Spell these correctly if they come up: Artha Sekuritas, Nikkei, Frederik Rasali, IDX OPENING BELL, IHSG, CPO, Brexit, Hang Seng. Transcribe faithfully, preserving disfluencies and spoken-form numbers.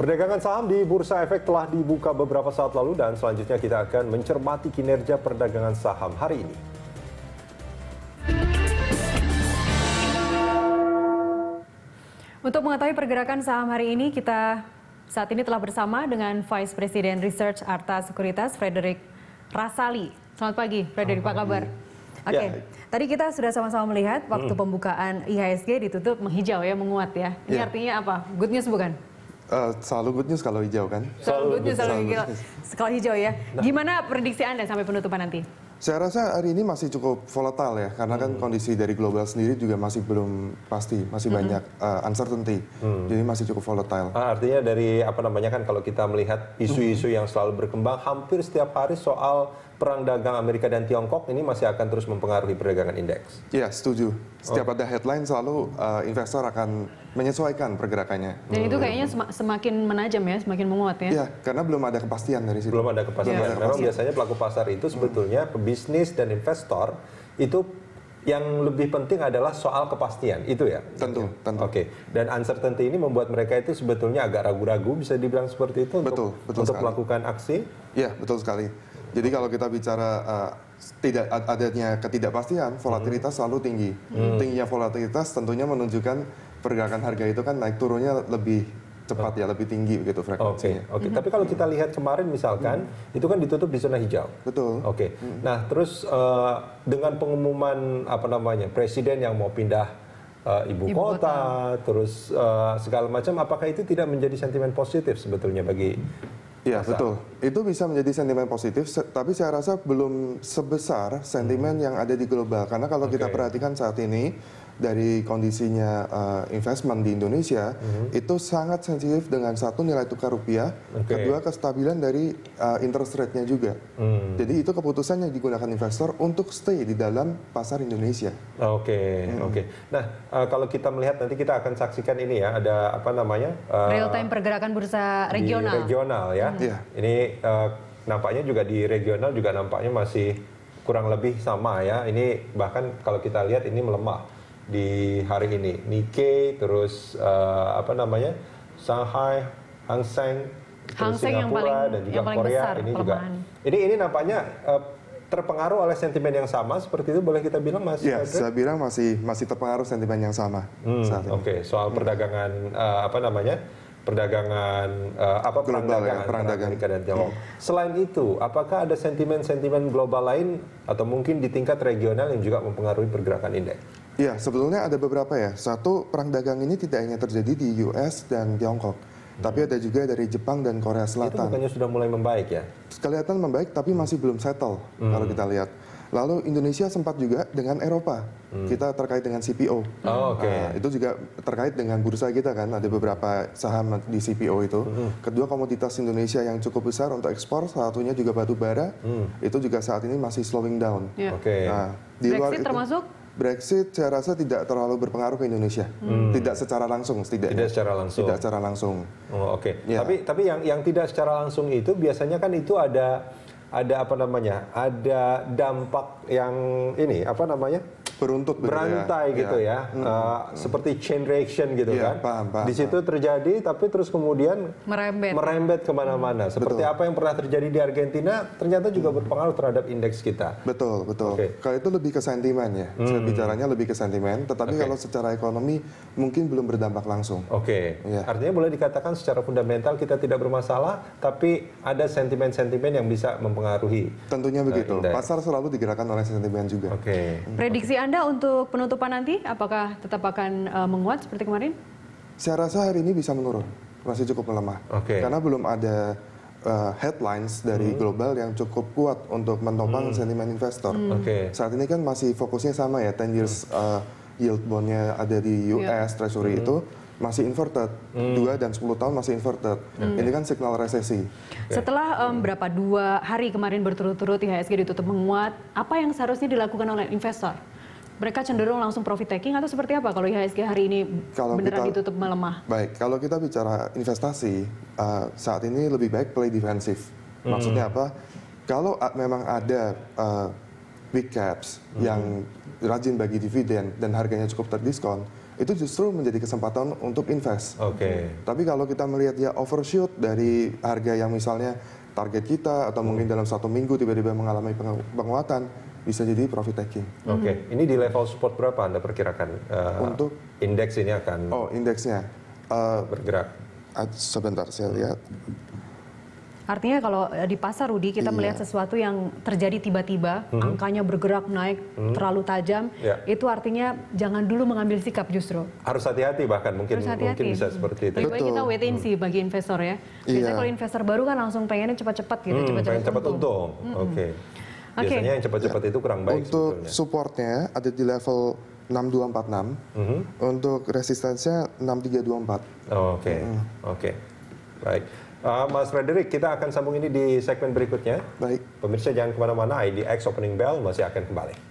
Perdagangan saham di Bursa Efek telah dibuka beberapa saat lalu dan selanjutnya kita akan mencermati kinerja perdagangan saham hari ini. Untuk mengetahui pergerakan saham hari ini, kita saat ini telah bersama dengan Vice President Research Artha Sekuritas, Frederik Rasali. Selamat pagi, Frederik, apa kabar? Oke, okay. ya. Tadi kita sudah sama-sama melihat waktu hmm. pembukaan I H S G ditutup menghijau ya, menguat ya. Ini yeah. artinya apa? Good news bukan? Uh, selalu good news kalau hijau kan? Selalu good news, selalu selalu good news. Kalau hijau ya. Nah. Gimana prediksi Anda sampai penutupan nanti? Saya rasa hari ini masih cukup volatile ya, karena hmm. kan kondisi dari global sendiri juga masih belum pasti, masih hmm. banyak uh, uncertainty, hmm. jadi masih cukup volatile. Ah, artinya dari apa namanya kan kalau kita melihat isu-isu hmm. yang selalu berkembang, hampir setiap hari soal perang dagang Amerika dan Tiongkok ini masih akan terus mempengaruhi perdagangan indeks. Iya, setuju. Setiap oh. ada headline selalu uh, investor akan menyesuaikan pergerakannya. Dan hmm. itu kayaknya semakin menajam ya, semakin menguat ya? Iya, karena belum ada kepastian dari situ. Belum ada kepastian. Ya. Memang biasanya pelaku pasar itu sebetulnya hmm. bisnis dan investor itu yang lebih penting adalah soal kepastian itu ya. Tentu, tentu. Oke. Dan uncertainty ini membuat mereka itu sebetulnya agak ragu-ragu, bisa dibilang seperti itu. Betul, untuk, betul untuk sekali. melakukan aksi. Iya, betul sekali. Jadi kalau kita bicara uh, tidak adanya ketidakpastian, volatilitas hmm. selalu tinggi. Hmm. Tingginya volatilitas tentunya menunjukkan pergerakan harga itu kan naik turunnya lebih cepat ya, lebih tinggi begitu frekuensinya. Oke, okay, okay. mm-hmm. tapi kalau kita lihat kemarin misalkan, mm-hmm. itu kan ditutup di zona hijau. Betul. Oke, okay. mm-hmm. nah terus uh, dengan pengumuman apa namanya, presiden yang mau pindah uh, ibu, ibu kota, kota, terus uh, segala macam, apakah itu tidak menjadi sentimen positif sebetulnya bagi Iya betul, itu bisa menjadi sentimen positif, se tapi saya rasa belum sebesar sentimen hmm. yang ada di global. Karena kalau okay. kita perhatikan saat ini, dari kondisinya uh, investment di Indonesia, hmm. itu sangat sensitif dengan satu nilai tukar rupiah, okay. kedua kestabilan dari uh, interest rate-nya juga. Hmm. Jadi itu keputusan yang digunakan investor untuk stay di dalam pasar Indonesia. Oke, okay. hmm. oke. Okay. Nah uh, kalau kita melihat nanti kita akan saksikan ini ya, ada apa namanya? Uh, Real time pergerakan bursa regional. Di regional ya. Yeah. Ini uh, nampaknya juga di regional juga nampaknya masih kurang lebih sama ya. Ini bahkan kalau kita lihat ini melemah di hari ini. Nikkei, terus uh, apa namanya Shanghai, Hang Seng, Hang terus Seng Singapura yang paling, dan juga yang paling Korea besar, ini juga. Ini ini nampaknya uh, terpengaruh oleh sentimen yang sama seperti itu, boleh kita bilang Mas? Iya, saya bilang masih masih terpengaruh sentimen yang sama. Hmm, Oke, okay. soal perdagangan hmm. uh, apa namanya? perdagangan uh, apa global, perang dagang ya, perang dagang Amerika dan Tiongkok. Hmm. Selain itu, apakah ada sentimen-sentimen global lain atau mungkin di tingkat regional yang juga mempengaruhi pergerakan indeks? Ya, sebetulnya ada beberapa ya. Satu, perang dagang ini tidak hanya terjadi di U S dan Tiongkok, hmm. tapi ada juga dari Jepang dan Korea Selatan. Itu bukannya sudah mulai membaik ya? Kelihatan membaik, tapi masih belum settle hmm. kalau kita lihat. Lalu Indonesia sempat juga dengan Eropa, hmm. kita terkait dengan C P O. Oh, okay. uh, itu juga terkait dengan bursa kita kan, ada beberapa saham di C P O itu. Hmm. Kedua, komoditas Indonesia yang cukup besar untuk ekspor, salah satunya juga batu bara, hmm. itu juga saat ini masih slowing down. Yeah. Okay. Nah, di luar Brexit itu, termasuk? Brexit saya rasa tidak terlalu berpengaruh ke Indonesia, hmm. tidak secara langsung, setidaknya. Tidak secara langsung. Tidak secara langsung. Oh, Oke. Okay. Ya. Tapi tapi yang yang tidak secara langsung itu biasanya kan itu ada. Ada apa namanya? Ada dampak yang ini apa namanya? Beruntut, berantai ya. gitu ya, ya. Hmm. Uh, seperti chain reaction gitu ya, kan? Paham, paham, di situ terjadi, tapi terus kemudian merembet, merembet kemana-mana. Hmm. Seperti betul. apa yang pernah terjadi di Argentina, ternyata juga hmm. berpengaruh terhadap indeks kita. Betul, betul. Okay. Kalau itu lebih ke sentimen ya, hmm. saya bicaranya lebih ke sentimen. Tetapi okay. kalau secara ekonomi mungkin belum berdampak langsung. Oke. Okay. Ya. Artinya boleh dikatakan secara fundamental kita tidak bermasalah, tapi ada sentimen-sentimen yang bisa mempengaruhi. Pengaruhi. Tentunya begitu. Indah. Pasar selalu digerakkan oleh sentimen juga. Oke. Okay. Prediksi Anda untuk penutupan nanti, apakah tetap akan uh, menguat seperti kemarin? Saya rasa hari ini bisa menurun, masih cukup melemah. Oke. Okay. Karena belum ada uh, headlines dari hmm. global yang cukup kuat untuk menopang hmm. sentimen investor. Hmm. Oke. Okay. Saat ini kan masih fokusnya sama ya, ten years uh, yield bondnya ada di U S yeah. Treasury hmm. itu. Masih inverted, dua hmm. dan sepuluh tahun masih inverted. Hmm. Ini kan signal resesi. Setelah um, berapa dua hari kemarin berturut-turut I H S G ditutup menguat, apa yang seharusnya dilakukan oleh investor? Mereka cenderung langsung profit taking atau seperti apa kalau I H S G hari ini kalau beneran kita, ditutup melemah? Baik, kalau kita bicara investasi, uh, saat ini lebih baik play defensif. Hmm. Maksudnya apa? Kalau uh, memang ada uh, big caps hmm. yang rajin bagi dividen dan harganya cukup terdiskon, itu justru menjadi kesempatan untuk invest. Oke. Tapi kalau kita melihat ya overshoot dari harga yang misalnya target kita atau mungkin dalam satu minggu tiba-tiba mengalami penguatan, bisa jadi profit taking. Oke, okay. Ini di level support berapa Anda perkirakan uh, untuk indeks ini akan? Oh, indeksnya uh, bergerak. Uh, sebentar saya lihat. Artinya kalau di pasar, Rudy, kita iya. melihat sesuatu yang terjadi tiba-tiba, mm-hmm. angkanya bergerak naik mm-hmm. terlalu tajam, yeah. itu artinya jangan dulu mengambil sikap justru. Harus hati-hati bahkan, mungkin hati-hati. mungkin bisa seperti itu. Betul. Betul. Kita wait and see bagi investor ya. Biasanya yeah. kalau investor baru kan langsung pengennya cepat-cepat gitu, mm, cepat-cepat pengen untung. untung. Mm-hmm. Oke. Okay. Biasanya okay. yang cepat-cepat ya. itu kurang baik. Untuk sebetulnya. Supportnya ada di level enam dua empat enam, mm-hmm. untuk resistensinya enam tiga dua empat. Oh, Oke, okay. mm-hmm. oke, okay. baik. Uh, Mas Frederik, kita akan sambung ini di segmen berikutnya. Baik. Pemirsa jangan kemana-mana, I D X Opening Bell masih akan kembali.